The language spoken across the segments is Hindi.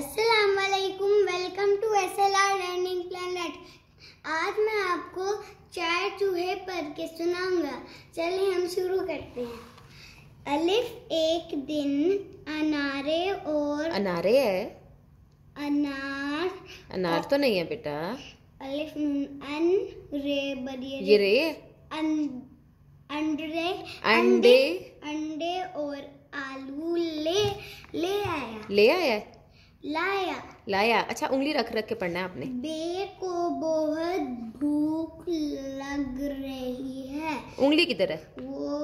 अस्सलामुअलैकुम, welcome to SLR learning planet. आज मैं आपको चार चूहे पढ़ के सुनाऊंगा। चलिए हम शुरू करते हैं। अलिफ। एक दिन अनारे और अनारे है अनार अनार तो नहीं है बेटा। अलिफ अन रे बड़ी ये रे अंडे अंडे अंडे और आलू ले आया लाया। अच्छा, उंगली रख के पढ़ना है आपने। बे को बहुत भूख लग रही है। उंगली किधर है? वो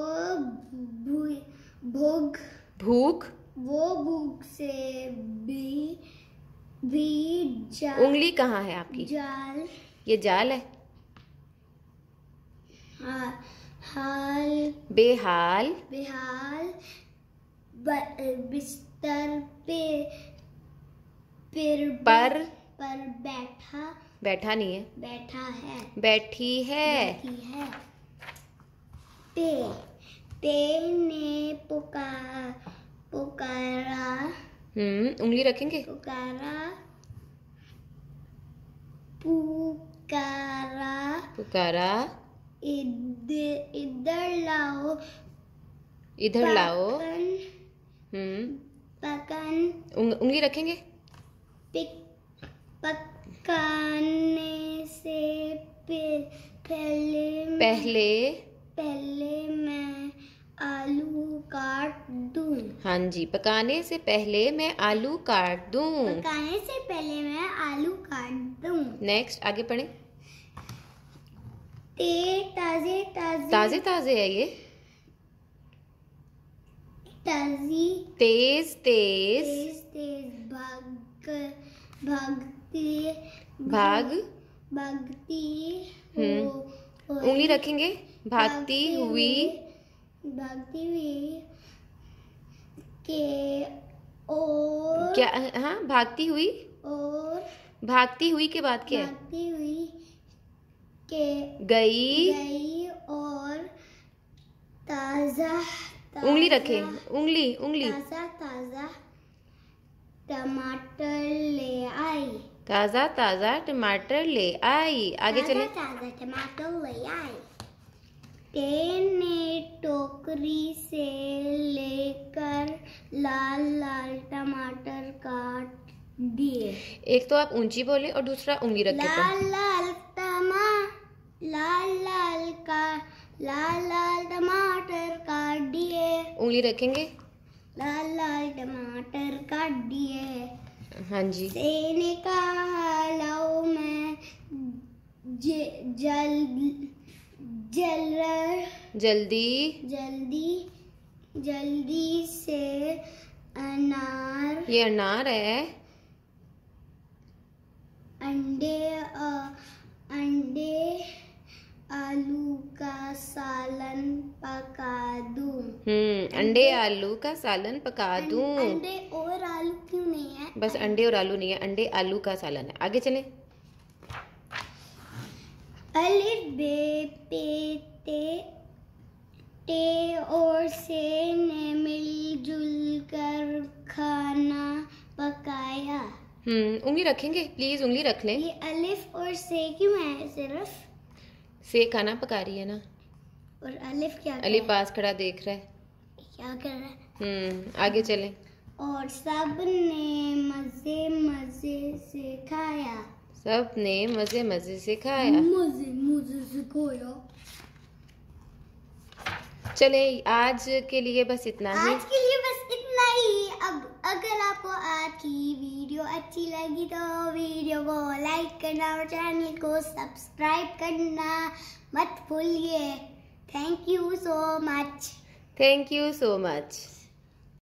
भूख से भी जाल। उंगली कहाँ है आपकी? जाल। ये जाल है। हाल बेहाल बिस्तर पर बैठा नहीं है बैठी है। ते ने पुकारा। उंगली रखेंगे। पुकारा इधर लाओ। पकन। उंगली रखेंगे। पकाने से पहले मैं आलू काट दूं। हाँ जी, पकाने से पहले मैं आलू काट दूं। नेक्स्ट, आगे पढ़ें। ताजे ताजे है ये। तेज भागती। उंगली रखेंगे। भागती हुई के और क्या? हाँ, भागती हुई के बाद क्या? गई और ताजा। उंगली रखें। उंगली। ताजा टमाटर ले आई। आगे चले। ताज़ा टमाटर ले आई। तेने टोकरी से लेकर लाल टमाटर काट दिए। एक तो आप ऊंची बोले और दूसरा उंगली रखे। लाल टमाटर काट दिए। उंगली रखेंगे। लाल टमाटर काट दिए। हाँ जी। तेने कहा लाओ मैं जल्दी से अनार। ये अनार है। अंडे आलू का सालन पका दूं। अंडे और आलू क्यों नहीं है? बस अंडे और आलू नहीं है, अंडे आलू का सालन है। आगे चले। अलिफ बे पे ते और से ने मिलजुल कर खाना पकाया। उंगली रखेंगे, प्लीज उंगली रख लें। ये अलिफ और से क्यों है? सिर्फ से खाना पका रही है ना। और अलिफ क्या? अलिफ पास खड़ा देख रहा है, क्या कर रहा है। आगे चलें। और सबने मजे मजे से खाया। चले, आज के लिए बस इतना ही। अब अगर आपको आज की वीडियो अच्छी लगी तो वीडियो को लाइक करना और चैनल को सब्सक्राइब करना मत भूलिए। Thank you so much.